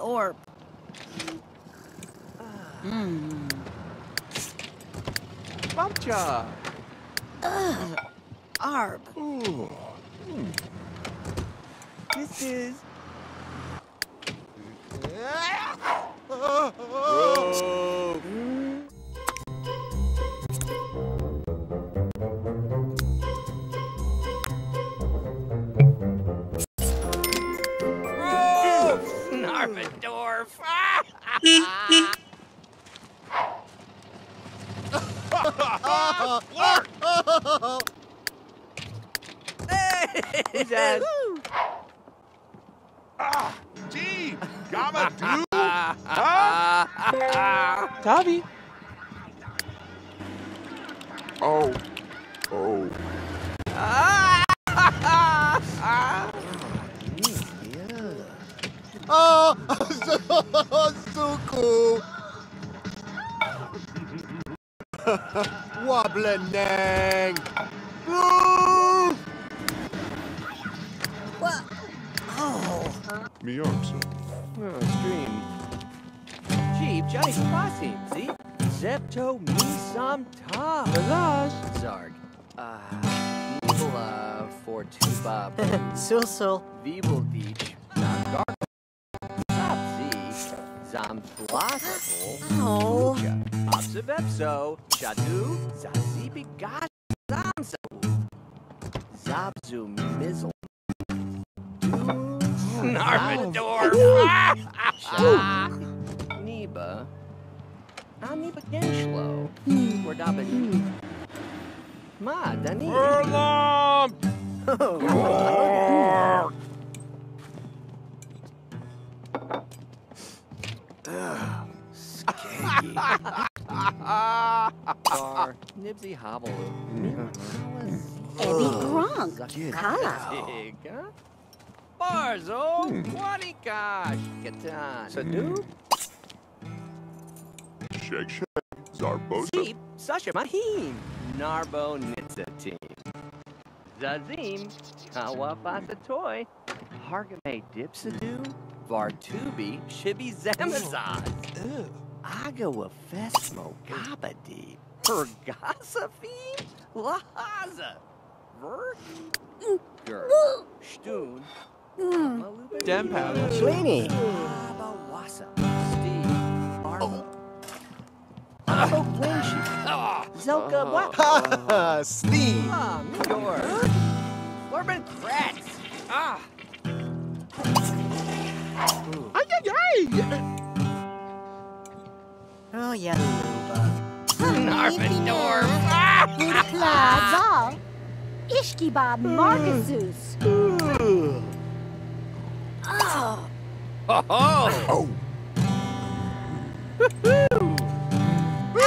Or... Babcha! Arb! Ooh. This is... Whoa. Yes. Gee, gamma do. Tavi. Oh. So cool. Wobbling dang. Me also. Oh, stream. Jeep, Johnny Fossy, see? Zepto me some ta. Zarg. Evil, for two bob. Sul. Vibel Deech. Zargar. Zabzi. Zamblasable. Oh. Obsabepso. Shadu. Zazi Bigash. Zamso. Zabzu Mizzle. Narvador! Neba. Aniba Genshlo. Wardabin. Ma, Dani. Erlom! Skaggy. Nibsy Hobble. Eddie Gronk. Kala. Barzo, Wadikash, Katan, Sadu, Shake, Zarbosa, Sheep, Sasha Mahim, Narbo Nitsatim, Zazim, Kawapasatoy, Hargame Dipsadu, Vartubi, Shibi Zamazaz, Agawa Fesmo Gabadi, Pergasafi, Lahaza, Verk, Girl, Stoon, Dempow, Sweeney, Wassa, Steve, Arlo, Winch, Zelka, what? Steve, Midor, Corbin Kratz, Oh yeah, Narvindor, Plaza, Ishkibab, Marcus. Oh! Ho ho! Woo-hoo!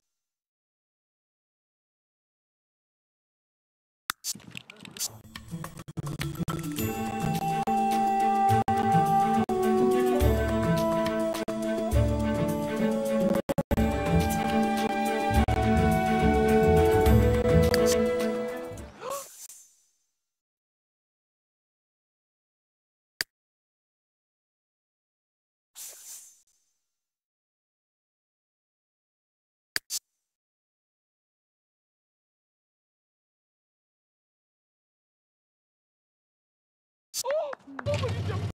Woo!